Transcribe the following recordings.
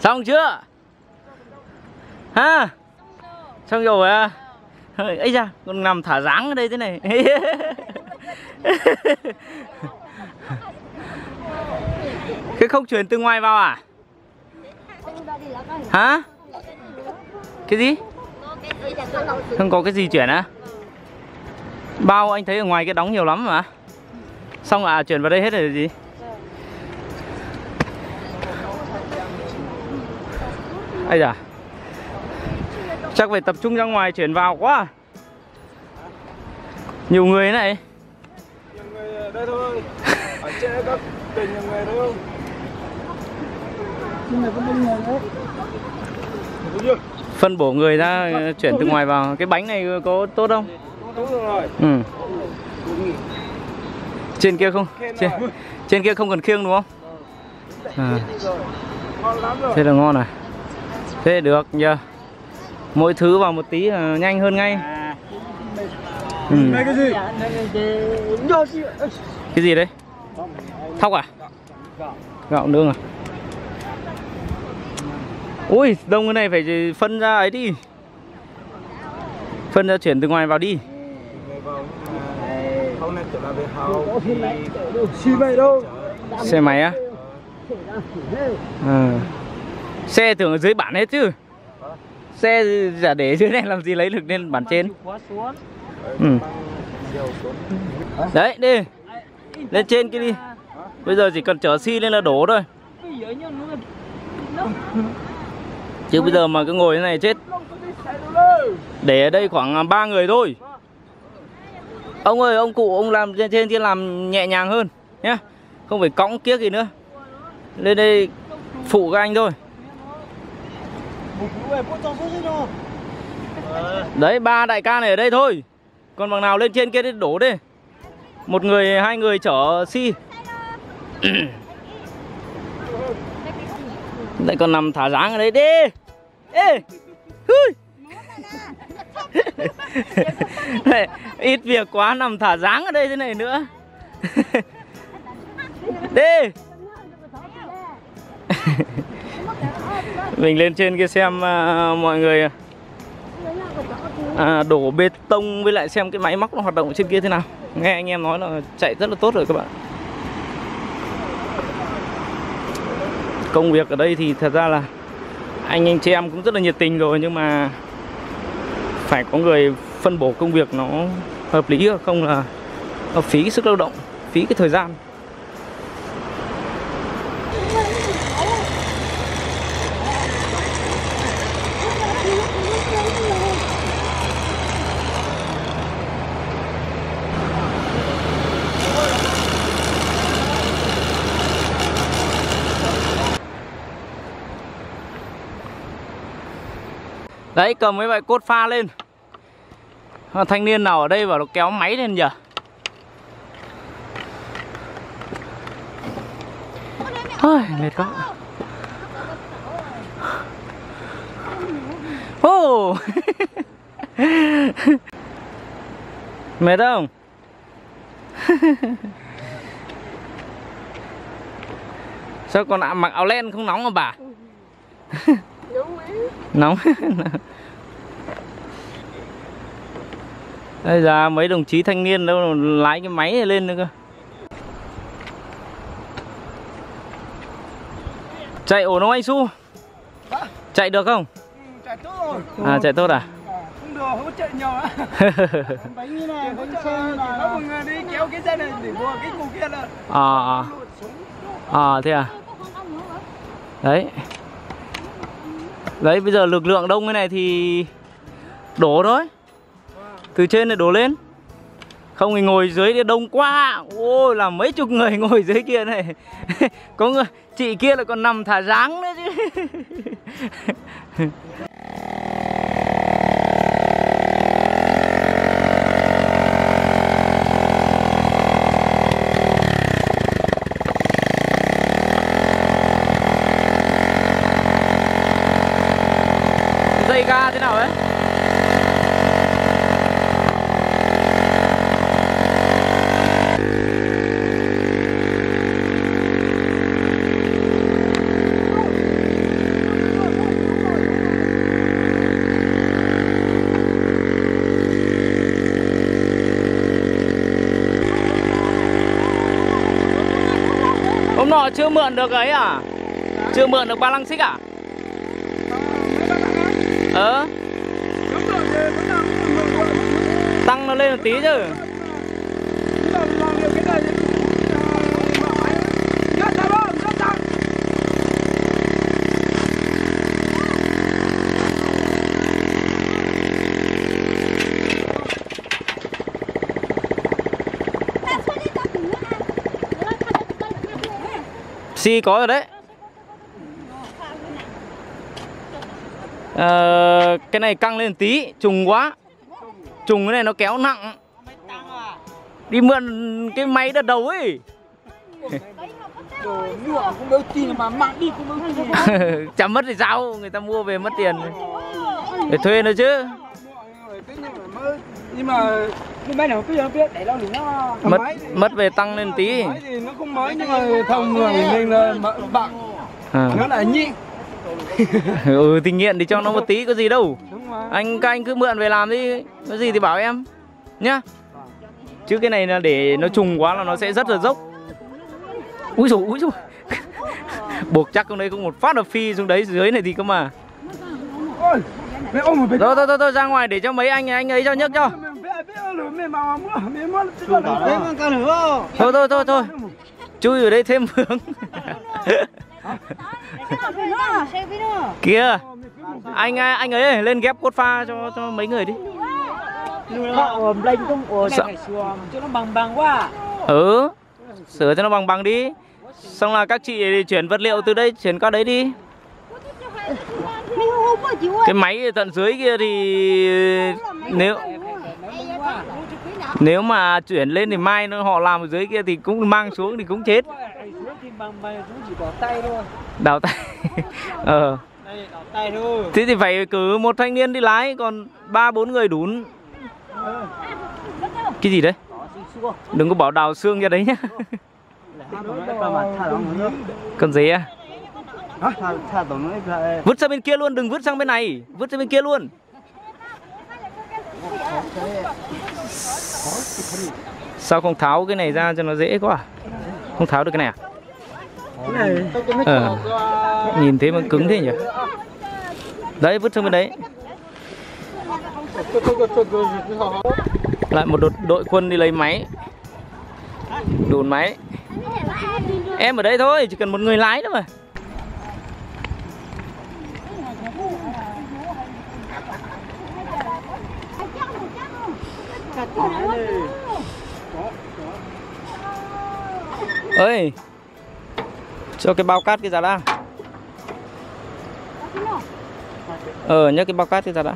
Xong chưa? Ha? Xong rồi à? Ấy da, con nằm thả dáng ở đây thế này. Cái không chuyển từ ngoài vào à? Hả? Cái gì? Không có cái gì chuyển á? Bao anh thấy ở ngoài cái đóng nhiều lắm mà. Xong à, chuyển vào đây hết rồi gì? Ấy da. Chắc phải tập trung ra ngoài chuyển vào quá. Nhiều người này. Nhiều người ở đây thôi. Ở trên các tỉnh nhiều người đúng không? Phân bổ người ra chuyển từ ngoài vào. Cái bánh này có tốt không? Ừ. Trên kia không? Trên kia không cần khiêng đúng không? À. Thế là ngon này. Thế được nhờ. Mỗi thứ vào một tí là nhanh hơn ngay. Ừ. Cái gì? Cái gì đấy? Thóc à? Gạo nương à? Ui, đông cái này phải phân ra ấy đi. Phân ra chuyển từ ngoài vào đi. Xe máy á? À. Xe tưởng ở dưới bản hết chứ. Xe giả để dưới này làm gì lấy được lên bản trên. Ừ. Đấy đi. Lên trên kia đi. Bây giờ chỉ cần chở xi lên là đổ thôi. Chứ bây giờ mà cứ ngồi thế này chết. Để ở đây khoảng 3 người thôi. Ông ơi, ông cụ ông làm trên kia làm nhẹ nhàng hơn nhá. Không phải cõng kiếc gì nữa. Lên đây phụ các anh thôi. Đấy, 3 đại ca này ở đây thôi. Còn bằng nào lên trên kia thì đổ đi. Một người, 2 người chở xi. Lại còn nằm thả dáng ở đấy đi. Ê. Ít việc quá nằm thả dáng ở đây thế này nữa. Đi. Mình lên trên kia xem mọi người đổ bê tông với lại xem cái máy móc nó hoạt động trên kia thế nào. Nghe anh em nói là chạy rất là tốt rồi các bạn. Công việc ở đây thì thật ra là anh chị em cũng rất là nhiệt tình rồi, nhưng mà phải có người phân bổ công việc nó hợp lý, không là nó phí cái sức lao động, phí cái thời gian. Đấy, cầm mấy loại cốt pha lên. Thanh niên nào ở đây bảo nó kéo máy lên nhỉ? Ôi, mệt quá. Oh. Mệt không? Sao còn mặc áo len không nóng hả bà? Nóng. Đây ra mấy đồng chí thanh niên đâu lái cái máy này lên nữa cơ. Chạy ổn không anh Su? Chạy được không? Chạy tốt rồi. À, chạy tốt à? Không được, không chạy nhiều á. Bánh như này, bánh xe là mọi người đi kéo cái dây này để vừa cái cục kia là. Thế à? Đấy. Đấy, bây giờ lực lượng đông cái này thì đổ thôi. Từ trên này đổ lên. Không thì ngồi dưới kia đông quá. Ôi, là mấy chục người ngồi dưới kia này. Có người, chị kia là còn nằm thả dáng nữa chứ. Thế nào đấy? là chưa mượn được ấy à? Chưa mượn được ba lăng xích à? Tăng nó lên một tí chứ. Xi có rồi đấy. Cái này căng lên tí, trùng quá. Trùng cái này nó kéo nặng. Đi mượn cái máy đợt đầu ấy. Chả mất thì sao, người ta mua về mất tiền. Để thuê nữa chứ. Nhưng mà máy này không biết, để đâu thì nó mất về tăng lên tí. Máy thì nó không mới nhưng mà thông thường nên là bạc. Nó là nhị. Ừ thì nghiện thì cho nó một tí có gì đâu. Anh các anh cứ mượn về làm đi, có gì thì bảo em nhá. Chứ cái này là để nó trùng quá là nó sẽ rất là dốc. Úi dồi úi dồi. Buộc chắc con đấy cũng một phát là phi xuống đấy, dưới này thì cơ mà. Thôi thôi thôi ra ngoài để cho mấy anh ấy cho nhấc cho. Thôi thôi thôi thôi. Chui ở đây thêm vướng. Kìa. Anh ấy lên ghép cốt pha cho mấy người đi. Cho nó bằng bằng quá. Ừ. Sửa cho nó bằng bằng đi. Xong là các chị chuyển vật liệu từ đây chuyển qua đấy đi. Cái máy ở tận dưới kia thì nếu mà chuyển lên thì mai nó họ làm ở dưới kia thì cũng mang xuống thì cũng chết. Đào tay. Thế thì phải cứ một thanh niên đi lái, còn 3-4 người đún. Cái gì đấy? Đừng có bảo đào xương ra đấy nhá. Còn gì à? Vứt sang bên kia luôn, đừng vứt sang bên này. Vứt sang bên kia luôn. Sao không tháo cái này ra cho nó dễ quá à? Không tháo được cái này à? Nhìn thế mà cứng thế nhỉ. Đấy vứt sang bên đấy. Lại một đội quân đi lấy máy. Đồn máy. Em ở đây thôi, chỉ cần một người lái thôi mà. Ơi, cho cái bao cát kia ra đã. Nhớ cái bao cát kia ra đã.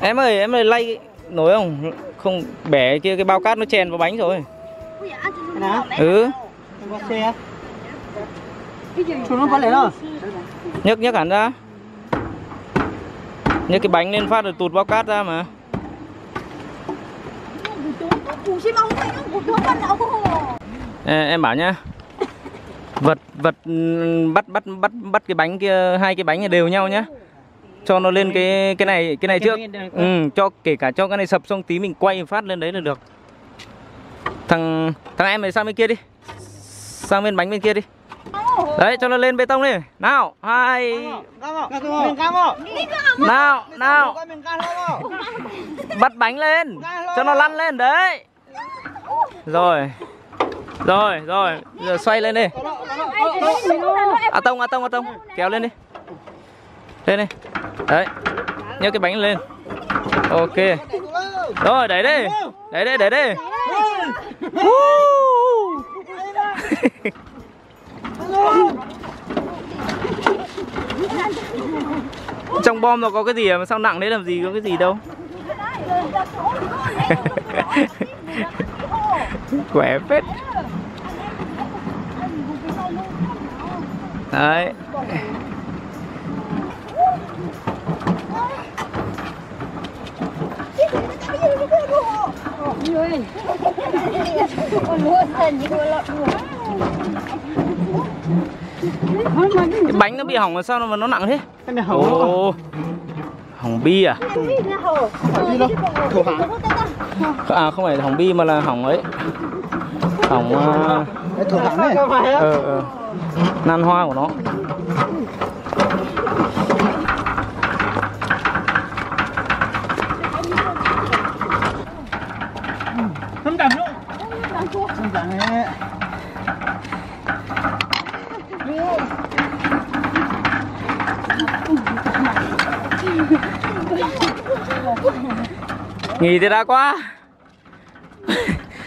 Em ơi lay nổi không? Không bẻ kia cái bao cát nó chèn vào bánh rồi. Nhấc hẳn ra. Nhấc cái bánh lên phát rồi tụt bao cát ra mà. Em bảo nhá. Vật bắt cái bánh kia, hai cái bánh này đều nhau nhá. Cho nó lên cái này trước. Cho kể cả cho cái này sập xong tí mình quay phát lên đấy là được. Thằng em này sang bên kia đi. Sang bên bánh bên kia đi. Đấy cho nó lên bê tông đi. Nào, hai. Nào. Bắt bánh lên. Cho nó lăn lên đấy. Rồi. Giờ xoay lên đi. À tông. Kéo lên đi. Lên đi. Đấy. Nhấc cái bánh lên. Ok. Rồi, đẩy đi. Trong bom nó có cái gì mà sao nặng đấy, làm gì có cái gì đâu. Khỏe phết. Đấy. Cái bánh nó bị hỏng rồi sao mà nó nặng thế? Hỏng hỏng bi à? À không phải hỏng bi mà là hỏng ấy. Hỏng nan hoa của nó. Không đầm luôn. Không đầm hết. Nghỉ thì đã quá.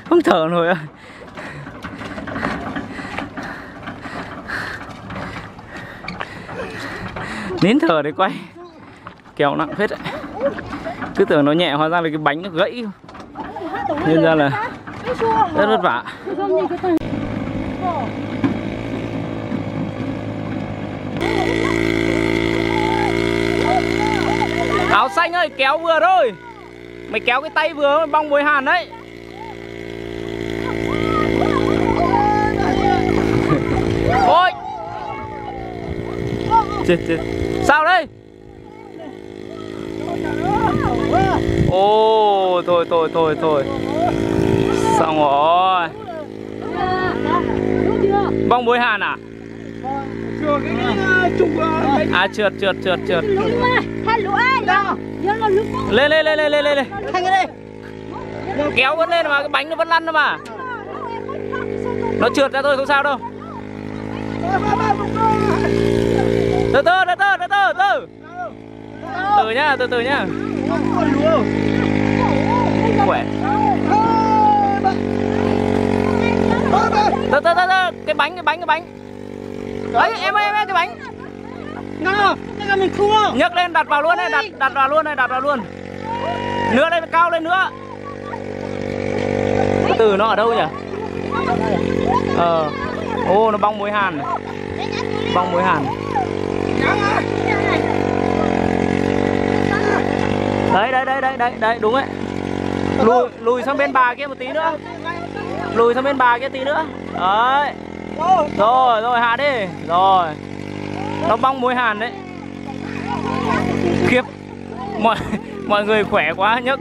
Không thở nổi rồi. Nín thở để quay. Kéo nặng phết đấy. Cứ tưởng nó nhẹ hóa ra là cái bánh nó gãy. Nên ra là rất vất vả. Áo xanh ơi, kéo vừa thôi. Mày kéo cái tay vừa bong bồi hàn đấy. Ôi. Chết chết. Sao đây? Ô, thôi. Xong rồi. Bong bồi hàn à? À trượt. Lên. Kéo vẫn lên mà, cái bánh nó vẫn lăn đâu mà. Nó trượt ra thôi, không sao đâu. Từ từ nhá. Khỏe. Từ từ, cái bánh. Đấy, em cái bánh. Nào, là mình thua. Nhấc lên đặt vào luôn này, đặt vào luôn. Nữa lên, cao lên nữa. Từ nó ở đâu nhỉ? Ô, nó bong mối hàn. Đấy, đúng ấy. Lùi sang bên bà kia một tí nữa. Đấy. Rồi, hạ đi. Rồi. Nó bong mối hàn đấy. Khiếp. Mọi người khỏe quá nhấc.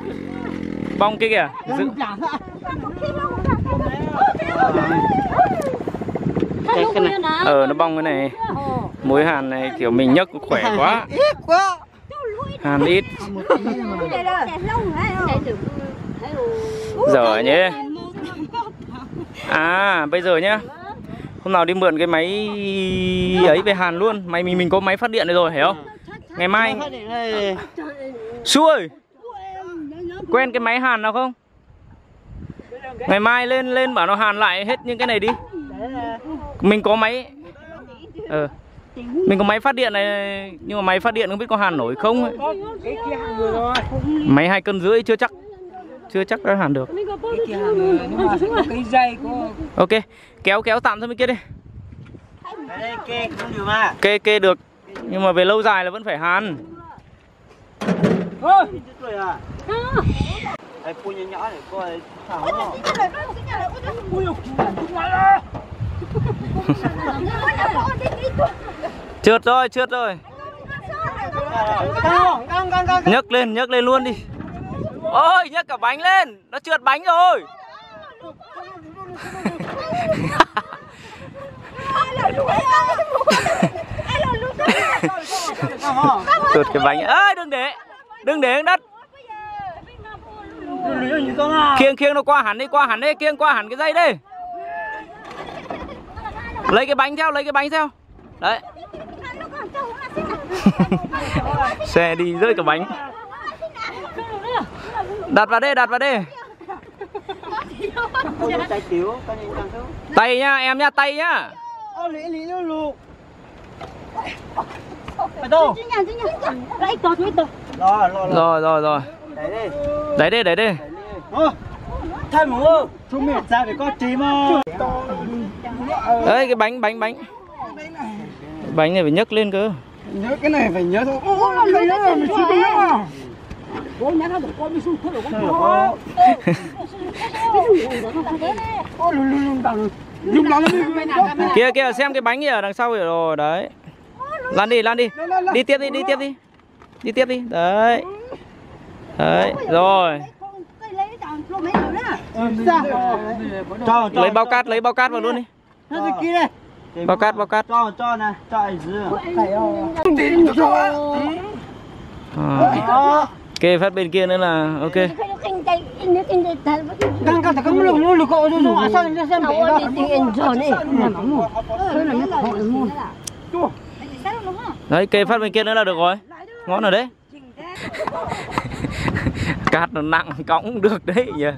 Bong kia kìa. Cái này. Nó bong cái này. Mối hàn này kiểu mình nhấc khỏe quá. Hàn ít. Giỏi nhé. À bây giờ nhá. Hôm nào đi mượn cái máy ấy về hàn luôn. Máy mình có máy phát điện này rồi, hiểu không? Ngày mai Su ơi, quen cái máy hàn nào không? Ngày mai lên bảo nó hàn lại hết những cái này đi. Mình có máy mình có máy phát điện này. Nhưng mà máy phát điện không biết có hàn nổi không ấy. Máy 2,5 cân chưa chắc. Đã hàn được. Ok, kéo tạm sang bên kia đi. Kê được. Nhưng mà về lâu dài là vẫn phải hàn. Trượt rồi. Nhấc lên luôn đi. Ôi, nhấc cả bánh lên. Nó trượt bánh rồi. Trượt cái bánh. Ơi, đừng để xuống đất. Khiêng nó qua hẳn đi. Khiêng qua hẳn cái dây đi. Lấy cái bánh theo. Đấy. Xe đi rơi cả bánh. Đặt vào đây. Tay nhá, em nhá, tay nhá. Rồi. Đấy đi. Thôi mũ. Chúng mình ra phải có trí mà. Đấy cái bánh. Bánh này phải nhấc lên cơ. Nhấc cái này phải nhấc thôi. Kia xem cái bánh ở đằng sau rồi đấy. Lăn đi. Đi tiếp đi. đi tiếp đi. Đấy. Đấy, rồi. Lấy bao cát vào luôn đi. Bao cát cho này, ok, phát bên kia nữa là ok. Đấy, kê phát bên kia nữa là được rồi. Ngon rồi đấy. Cát nó nặng, cõng cũng được đấy nhỉ. Yeah.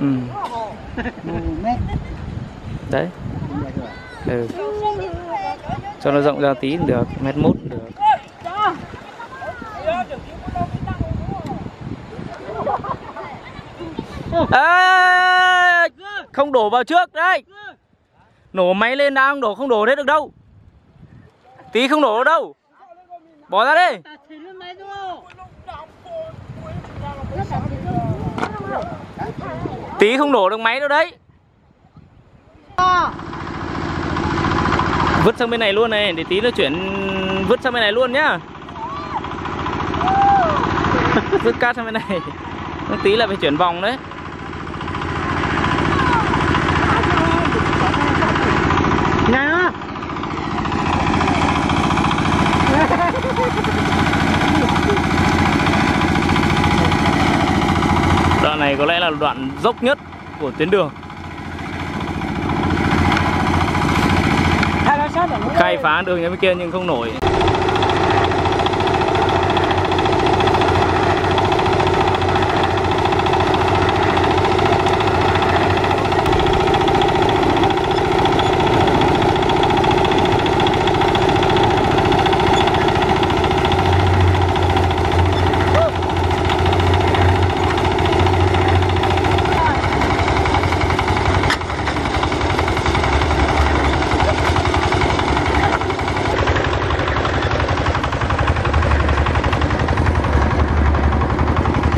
Ừ. Đấy. Ừ. Cho nó rộng ra tí được, 1m1 được. À, không đổ vào trước đấy. Nổ máy lên đã, không đổ hết được đâu. Tí không đổ đâu. Bỏ ra đi. Tí không đổ được máy đâu đấy. Vứt sang bên này luôn này, để tí nó chuyển vứt sang bên này luôn nhá. Vứt cát sang bên này. Tí là phải chuyển vòng đấy. Nhanh á. Đoạn này có lẽ là đoạn dốc nhất của tuyến đường. Khai phá đường nhà bên kia nhưng không nổi.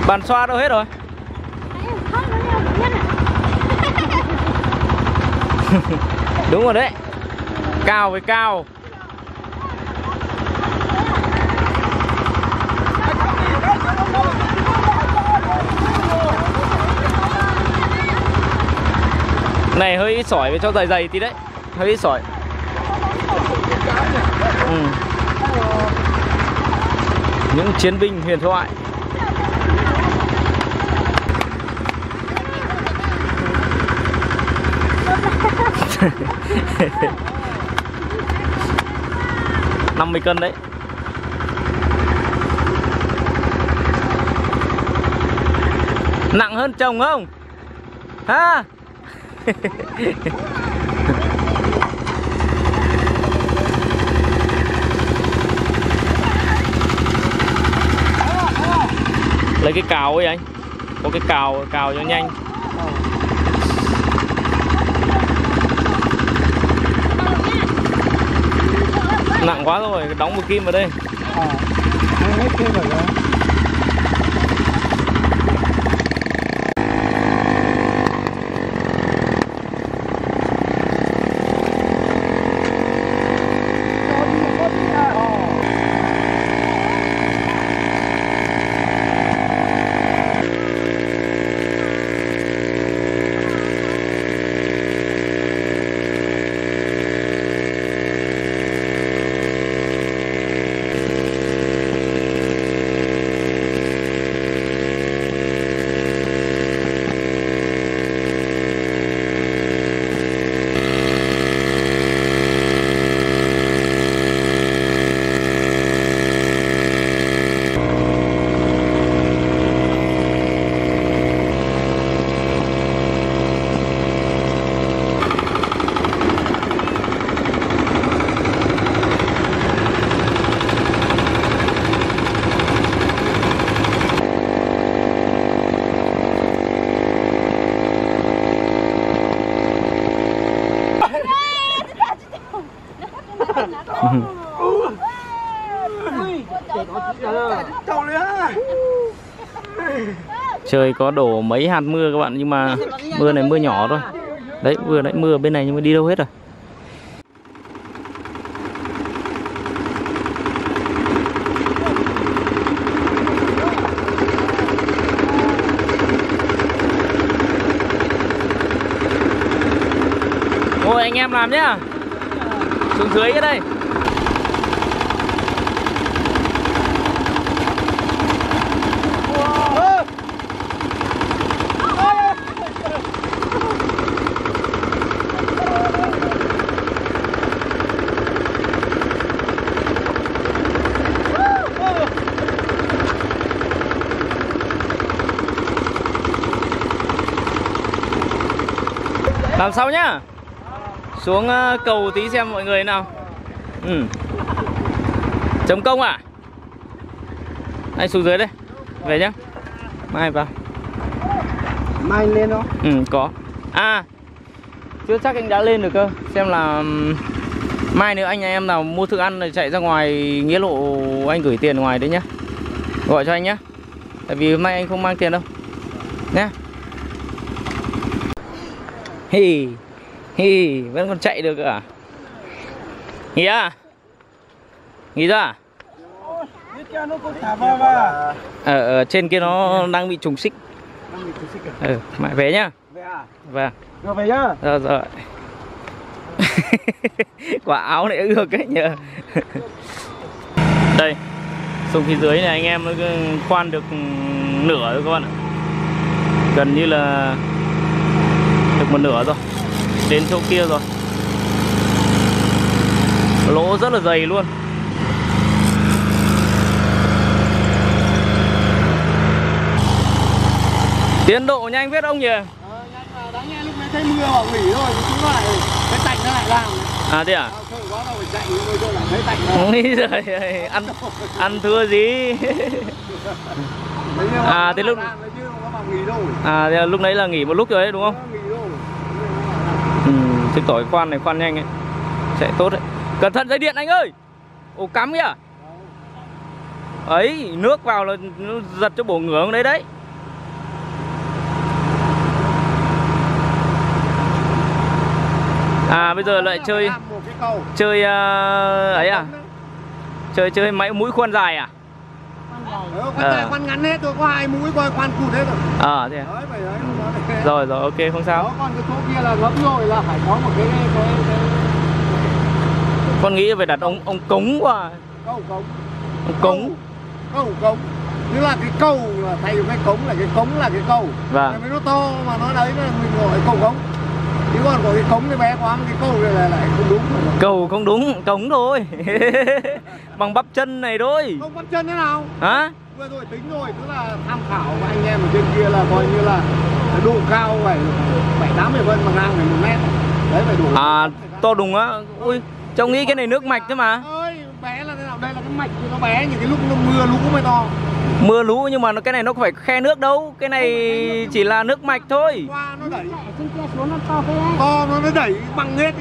Bàn xoa đâu hết rồi. Đúng rồi đấy. Cao với cao. Này hơi ít sỏi, phải cho dày dày tí đấy. Hơi ít sỏi. Ừ. Những chiến binh huyền thoại. Năm 50 cân đấy. Nặng hơn chồng không? Ha. Lấy cái cào ấy anh. Có cái cào, cào cho nhanh. Nặng quá rồi, đóng một kim vào đây. À, hết kim rồi đó. Trời có đổ mấy hạt mưa các bạn, nhưng mà mưa này mưa nhỏ thôi. Đấy, vừa nãy mưa bên này nhưng mà đi đâu hết rồi. Ôi anh em làm nhá. Xuống dưới cái đây. Làm sau nhá. Xuống cầu tí xem mọi người nào. Chống công à? Anh xuống dưới đây. Về nhá. Mai vào. Mai anh lên không? Ừ, có. À, chưa chắc anh đã lên được cơ. Xem là mai nữa anh em nào mua thức ăn rồi chạy ra ngoài nghĩa lộ anh gửi tiền ngoài đấy nhá. Gọi cho anh nhá. Tại vì hôm nay anh không mang tiền đâu. Nhá. Hi, hi, vẫn còn chạy được à? Nghỉ à? Nghỉ ra à? Ở trên kia nó đang bị trùng xích. Ừ, mãi về nhá. Về à? Vâng. Rồi về nhá. Rồi rồi. Quả áo này ước ấy nhờ. Đây, xuống phía dưới này anh em nó khoan được nửa rồi các bạn ạ. Gần như là được một nửa rồi, đến chỗ kia rồi, lỗ rất là dày luôn. Tiến độ nhanh biết ông nhỉ? Nhanh mà đáng nghe lúc đấy thấy mưa mà nghỉ rồi, chúng nó lại cái tạnh nó lại làm. À thế à? Thôi quá đâu phải chạy, mưa cho lại thấy tạnh rồi. Ăn thưa gì? À thế lúc à thế lúc nãy là nghỉ một lúc rồi đấy đúng không? Cái tỏi khoan này khoan nhanh ấy, chạy tốt đấy. Cẩn thận dây điện anh ơi. Ồ cắm kìa. Ấy nước vào là nó giật cho bổ ngưỡng đấy đấy. À bây giờ lại chơi chơi ấy à? Chơi máy mũi khoan dài à? Khoan dài khoan ngắn hết, tôi có hai mũi khoan cụt hết rồi. À thế à? Rồi rồi ok không sao. Đó, còn cái chỗ kia là lấp rồi là phải có một cái... Con nghĩ phải đặt ông Cống qua. Cầu Cống. Ông Cống. Cầu Cống. Như là cái cầu là thay cái cống, là cái cống là cái cầu. Vâng. Nó to mà nó đấy là mình gọi Cầu Cống. Chứ còn có cái cống thì bé quá mà cái cầu này là lại không đúng. Cầu không đúng, cống thôi. Bằng bắp chân này thôi. Không bắp chân thế nào? Hả? Vừa rồi tính rồi, tức là tham khảo và anh em ở trên kia là coi như là độ cao phải 7-80 phân bằng ngang phải 1 mét. Đấy phải đủ. À to đùng á. Ui, trông nghĩ cái này nước mạch thế mà. Ơi, bé là thế nào? Đây là cái mạch nó bé, những cái lúc nó mưa lũ mới to. Mưa lũ nhưng mà cái này nó không phải khe nước đâu. Cái này chỉ là nước mạch thôi. Qua nó đẩy trên kia xuống nó to thế. To nó đẩy bằng hết.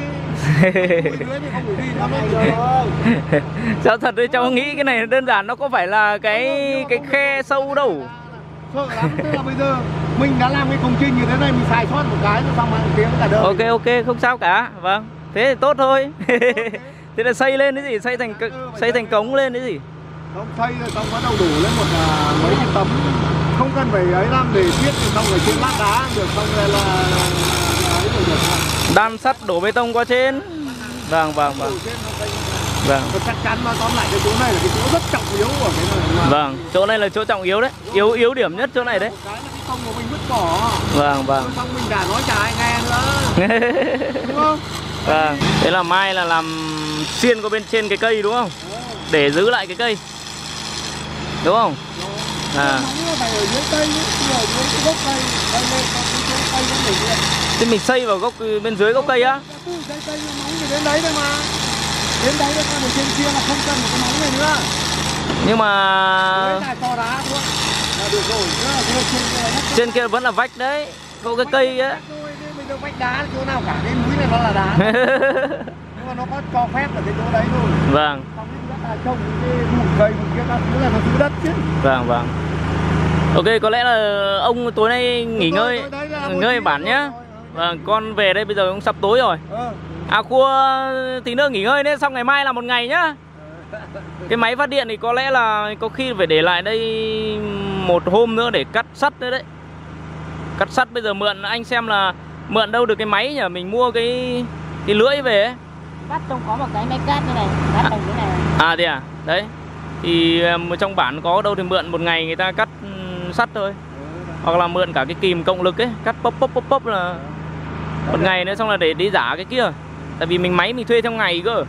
Sao thật đấy, cháu nghĩ cái này đơn giản, nó có phải là cái khe sâu đâu. Sợ lắm, tức là bây giờ mình đã làm cái công trình như thế này, mình sai sót một cái rồi xong mà tiếng cả đời. Ok ok không sao cả, vâng, thế thì tốt thôi. Thế là xây lên cái gì, xây thành cống lên cái gì. Không xây rồi xong bắt đầu đổ lên một mấy cái tấm, không cần phải ấy làm để biết thì xong rồi trên lát đá được, xong rồi là đan sắt đổ bê tông qua trên. Vâng vâng vâng. Vâng. Chắc chắn mà tóm lại cái chỗ này là cái chỗ rất trọng yếu của cái này. Vâng, chỗ này là chỗ trọng yếu đấy, yếu điểm nhất chỗ này đấy. Cái là cái công của mình vứt bỏ. Vâng vâng. Xong mình đã nói chả ai nghe nữa. Đúng không? Vâng. Thế là mai là làm xiên qua bên trên cái cây đúng không? Để giữ lại cái cây. Đúng không? À. Thế mình xây vào gốc bên dưới gốc cây á? Đến đấy thôi mà. Đến đấy thôi mà, trên kia là không cần một cái móng này nữa. Nhưng mà to đá thôi. Là được rồi. Trên kia vẫn là vách đấy, có cái cây á. Bây giờ vách đá chỗ nào cả, cái núi này nó là đá. Nhưng mà nó có cho phép ở cái chỗ đấy thôi. Vâng. Trồng cái bụi cây kia các thứ là nó giữ đất chứ. Vâng vâng. Ok có lẽ là ông tối nay nghỉ ngơi bản nhá. Vâng, con về đây bây giờ cũng sắp tối rồi. À, cua tí nữa nghỉ ngơi đấy, xong ngày mai là một ngày nhá. Cái máy phát điện thì có lẽ là có khi phải để lại đây một hôm nữa để cắt sắt nữa đấy. Cắt sắt bây giờ mượn anh xem là mượn đâu được cái máy nhỉ? Mình mua cái lưỡi về ấy. Cắt trong có một cái máy cắt như này, cắt bằng cái này. À thế à? Đấy. Thì trong bản có đâu thì mượn một ngày người ta cắt sắt thôi. Hoặc là mượn cả cái kìm cộng lực ấy, cắt pop pop pop pop là một ngày nữa, xong là để đi giả cái kia. Tại vì mình máy mình thuê theo ngày cơ.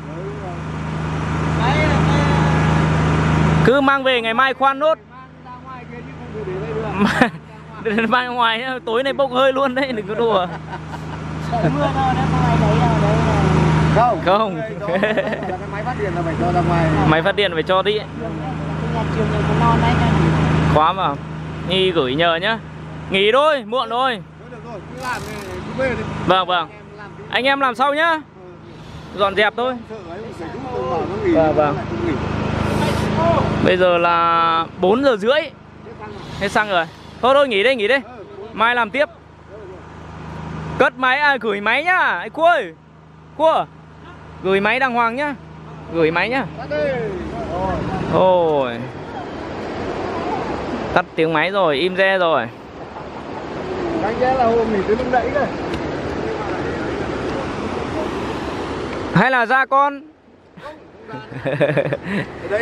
Cứ mang về ngày mai khoan nốt. Mang ngoài nhá, tối nay bốc hơi luôn đấy, đừng có đùa. Không, không. Máy phát điện là phải cho ra ngoài. Máy phát điện phải cho đi. Quá mà. Nghi gửi nhờ nhá. Nghỉ thôi, muộn thôi. Vâng, vâng. Anh em làm sau nhá. Dọn dẹp thôi. Vâng, vâng. Bây giờ là 4 giờ rưỡi. Hết xăng rồi. Thôi thôi nghỉ đây, nghỉ đây. Mai làm tiếp. Cất máy, à, gửi máy nhá. Anh Cua ơi. Cua, gửi máy đàng hoàng nhá. Gửi máy nhá. Ôi, tắt tiếng máy rồi, im re rồi. Đáng lẽ là hôm mình tới lúc nãy rồi. Hay là ra con.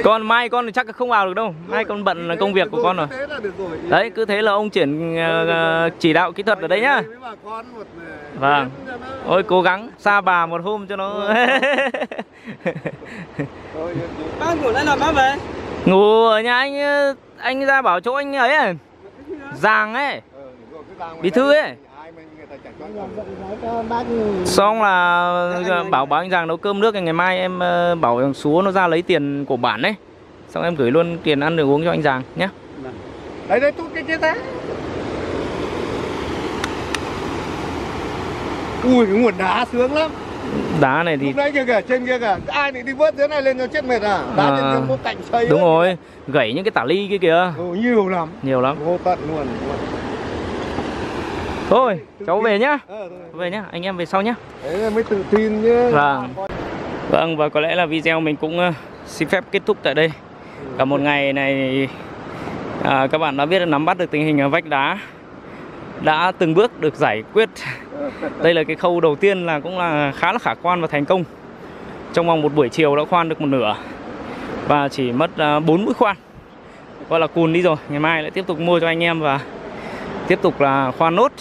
Con mai con chắc không vào được đâu. Mai con bận là công việc của con rồi. Đấy, cứ thế là ông chuyển chỉ đạo kỹ thuật ở đây nhá. Vâng. Ôi cố gắng xa bà một hôm cho nó. Bác ngủ lại làm bác về. Ngủ ở nhà anh ra bảo chỗ anh ấy. Giàng ấy. Bí thư ấy. Xong là bảo anh Giàng nấu cơm nước, ngày mai em bảo thằng Súa nó ra lấy tiền của bản đấy, xong em gửi luôn tiền ăn được uống cho anh Giàng nhé. Đấy đấy, tút cái kia ta. Ui cái nguồn đá sướng lắm. Đá này thì lúc nãy kia kìa, trên kia kìa, ai thì đi vớt thế này lên cho chết mệt à. Đá trên kia có cạnh xây. Đúng rồi, kìa. Gãy những cái tả ly kia kìa. Ừ, nhiều lắm. Nhiều lắm. Vô tận luôn. Thôi, cháu về nhá. Về nhá, anh em về sau nhá. Đấy là mới tự tin nhá. Vâng. Vâng, và có lẽ là video mình cũng xin phép kết thúc tại đây. Cả một ngày này các bạn đã biết, nắm bắt được tình hình vách đá đã từng bước được giải quyết. Đây là cái khâu đầu tiên là cũng là khá là khả quan và thành công. Trong vòng một buổi chiều đã khoan được một nửa và chỉ mất 4 mũi khoan. Gọi là cùn đi rồi, ngày mai lại tiếp tục mua cho anh em và tiếp tục là khoan nốt.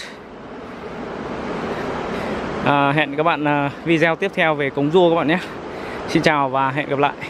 Hẹn các bạn video tiếp theo về Cống Dua các bạn nhé. Xin chào và hẹn gặp lại.